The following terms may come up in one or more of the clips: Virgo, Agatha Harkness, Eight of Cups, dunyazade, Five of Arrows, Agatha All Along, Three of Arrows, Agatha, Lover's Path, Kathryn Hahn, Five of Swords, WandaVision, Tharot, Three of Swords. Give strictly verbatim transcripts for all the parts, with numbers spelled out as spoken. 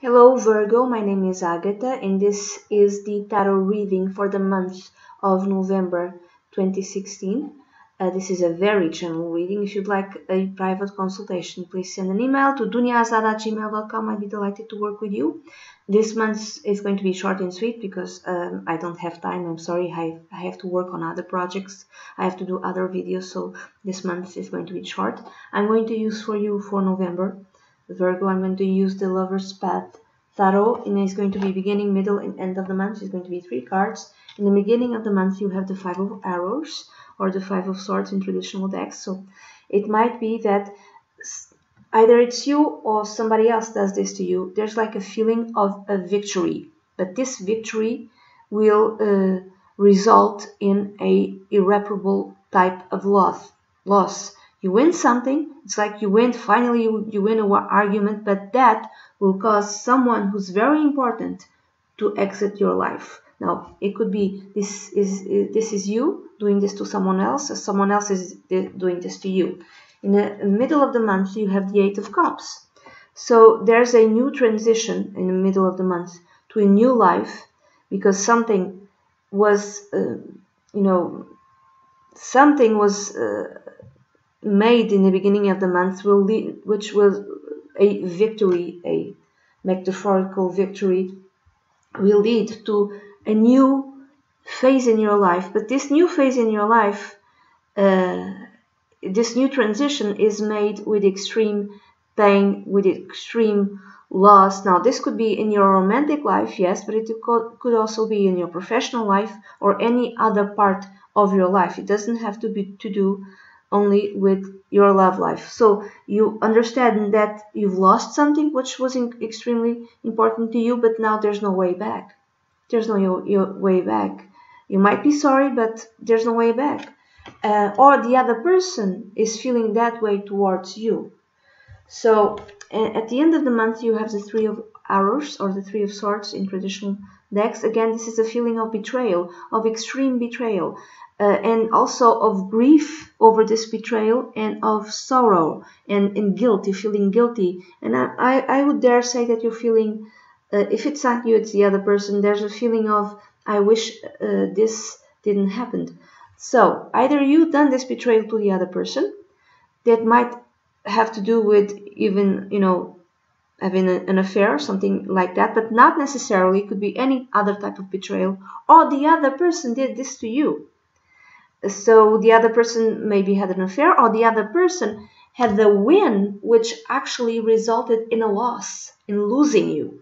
Hello Virgo, my name is Agatha and this is the tarot reading for the month of November twenty sixteen. Uh, this is a very general reading. If you'd like a private consultation, please send an email to dunyazade at gmail dot com. I'd be delighted to work with you. This month is going to be short and sweet because um, I don't have time. I'm sorry, I, I have to work on other projects. I have to do other videos, so this month is going to be short. I'm going to use for you for November, Virgo, I'm going to use the Lover's Path Tharot, and it's going to be beginning, middle, and end of the month. It's going to be three cards. In the beginning of the month, you have the Five of Arrows, or the Five of Swords in traditional decks. So it might be that either it's you or somebody else does this to you. There's like a feeling of a victory, but this victory will uh, result in a irreparable type of loss. Loss. You win something. It's like you win. Finally, you, you win an argument, but that will cause someone who's very important to exit your life. Now, it could be this is this is you doing this to someone else, or someone else is doing this to you. In the middle of the month, you have the Eight of Cups. So there's a new transition in the middle of the month to a new life, because something was, uh, you know, something was uh, made in the beginning of the month, will lead, which was a victory, a metaphorical victory, will lead to a new phase in your life. But this new phase in your life, uh, this new transition is made with extreme pain, with extreme loss. Now, this could be in your romantic life, yes, but it could also be in your professional life or any other part of your life. It doesn't have to be to do only with your love life. So you understand that you've lost something which was in extremely important to you, but now there's no way back. There's no your, your way back. You might be sorry, but there's no way back. Uh, or the other person is feeling that way towards you. So uh, at the end of the month, you have the Three of Arrows, or the Three of Swords in traditional decks. Again, this is a feeling of betrayal, of extreme betrayal, uh, and also of grief over this betrayal, and of sorrow and, and guilt. You're feeling guilty. And I, I, I would dare say that you're feeling... Uh, if it's not you, it's the other person. There's a feeling of, I wish uh, this didn't happen. So either you've done this betrayal to the other person, that might have to do with even, you know, having a, an affair or something like that, but not necessarily. It could be any other type of betrayal, or the other person did this to you. So the other person maybe had an affair, or the other person had the win, which actually resulted in a loss, in losing you.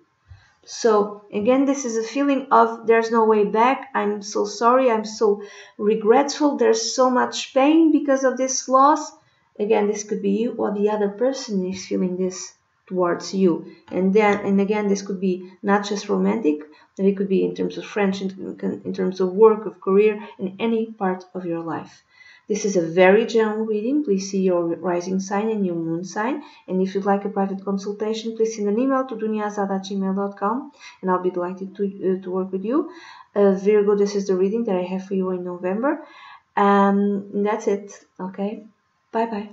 So again, this is a feeling of there's no way back. I'm so sorry. I'm so regretful. There's so much pain because of this loss. Again, this could be you, or the other person is feeling this towards you. And then, and again, this could be not just romantic, but it could be in terms of friendship, in terms of work, of career, in any part of your life. This is a very general reading. Please see your rising sign and your moon sign. And if you'd like a private consultation, please send an email to dunyazade at gmail dot com, and I'll be delighted to, uh, to work with you. Uh, Virgo, this is the reading that I have for you in November. Um, that's it. Okay? Bye-bye.